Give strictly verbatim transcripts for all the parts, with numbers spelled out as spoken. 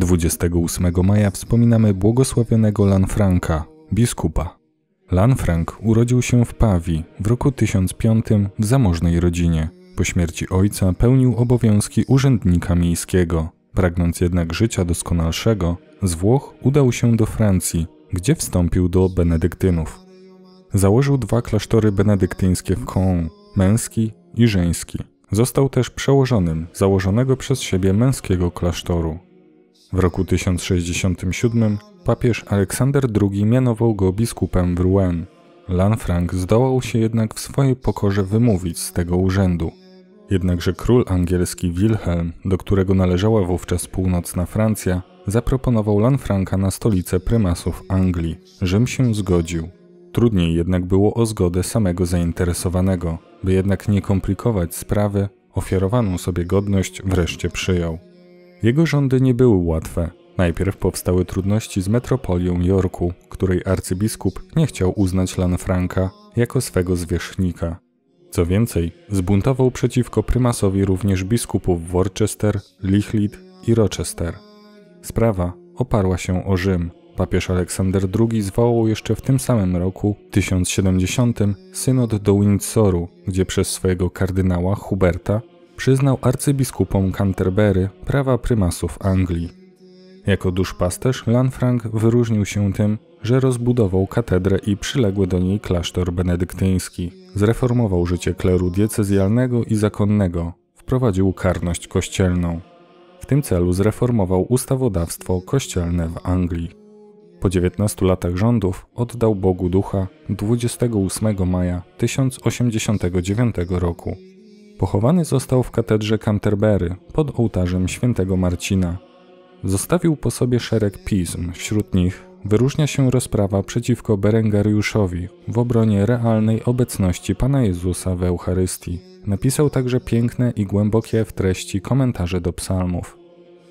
dwudziestego ósmego maja wspominamy błogosławionego Lanfranca, biskupa. Lanfranc urodził się w Pawi w roku tysiąc piątym w zamożnej rodzinie. Po śmierci ojca pełnił obowiązki urzędnika miejskiego. Pragnąc jednak życia doskonalszego, z Włoch udał się do Francji, gdzie wstąpił do benedyktynów. Założył dwa klasztory benedyktyńskie w Caen, męski i żeński. Został też przełożonym założonego przez siebie męskiego klasztoru. W roku tysiąc sześćdziesiątym siódmym papież Aleksander drugi mianował go biskupem w Rouen. Lanfranc zdołał się jednak w swojej pokorze wymówić z tego urzędu. Jednakże król angielski Wilhelm, do którego należała wówczas północna Francja, zaproponował Lanfranca na stolicę prymasów Anglii. Rzym się zgodził. Trudniej jednak było o zgodę samego zainteresowanego, by jednak nie komplikować sprawy, ofiarowaną sobie godność wreszcie przyjął. Jego rządy nie były łatwe. Najpierw powstały trudności z metropolią Yorku, której arcybiskup nie chciał uznać Lanfranca jako swego zwierzchnika. Co więcej, zbuntował przeciwko prymasowi również biskupów Worcester, Lichlid i Rochester. Sprawa oparła się o Rzym. Papież Aleksander drugi zwołał jeszcze w tym samym roku, tysiąc siedemdziesiątym, synod do Windsoru, gdzie przez swojego kardynała Huberta przyznał arcybiskupom Canterbury prawa prymasów Anglii. Jako duszpasterz Lanfranc wyróżnił się tym, że rozbudował katedrę i przyległy do niej klasztor benedyktyński. Zreformował życie kleru diecezjalnego i zakonnego, wprowadził karność kościelną. W tym celu zreformował ustawodawstwo kościelne w Anglii. Po dziewiętnastu latach rządów oddał Bogu ducha dwudziestego ósmego maja tysiąc osiemdziesiątego dziewiątego roku. Pochowany został w katedrze Canterbury pod ołtarzem świętego Marcina. Zostawił po sobie szereg pism, wśród nich wyróżnia się rozprawa przeciwko Berengariuszowi w obronie realnej obecności Pana Jezusa w Eucharystii. Napisał także piękne i głębokie w treści komentarze do psalmów.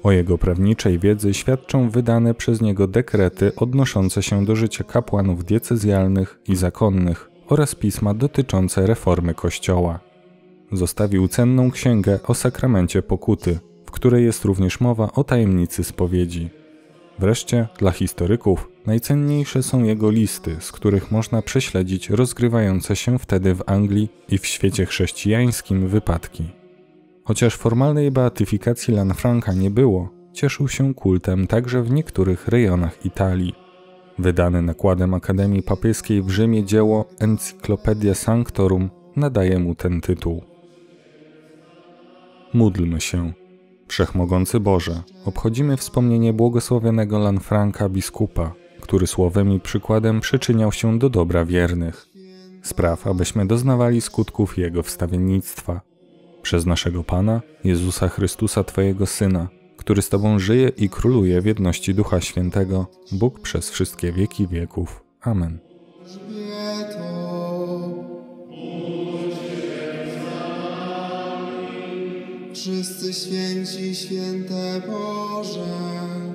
O jego prawniczej wiedzy świadczą wydane przez niego dekrety odnoszące się do życia kapłanów diecezjalnych i zakonnych oraz pisma dotyczące reformy Kościoła. Zostawił cenną księgę o sakramencie pokuty, w której jest również mowa o tajemnicy spowiedzi. Wreszcie, dla historyków, najcenniejsze są jego listy, z których można prześledzić rozgrywające się wtedy w Anglii i w świecie chrześcijańskim wypadki. Chociaż formalnej beatyfikacji Lanfranca nie było, cieszył się kultem także w niektórych rejonach Italii. Wydane nakładem Akademii Papieskiej w Rzymie dzieło Encyclopedia Sanctorum nadaje mu ten tytuł. Módlmy się. Wszechmogący Boże, obchodzimy wspomnienie błogosławionego Lanfranca biskupa, który słowem i przykładem przyczyniał się do dobra wiernych. Spraw, abyśmy doznawali skutków jego wstawiennictwa. Przez naszego Pana, Jezusa Chrystusa Twojego Syna, który z Tobą żyje i króluje w jedności Ducha Świętego, Bóg przez wszystkie wieki wieków. Amen. Wszyscy święci, święte Boże.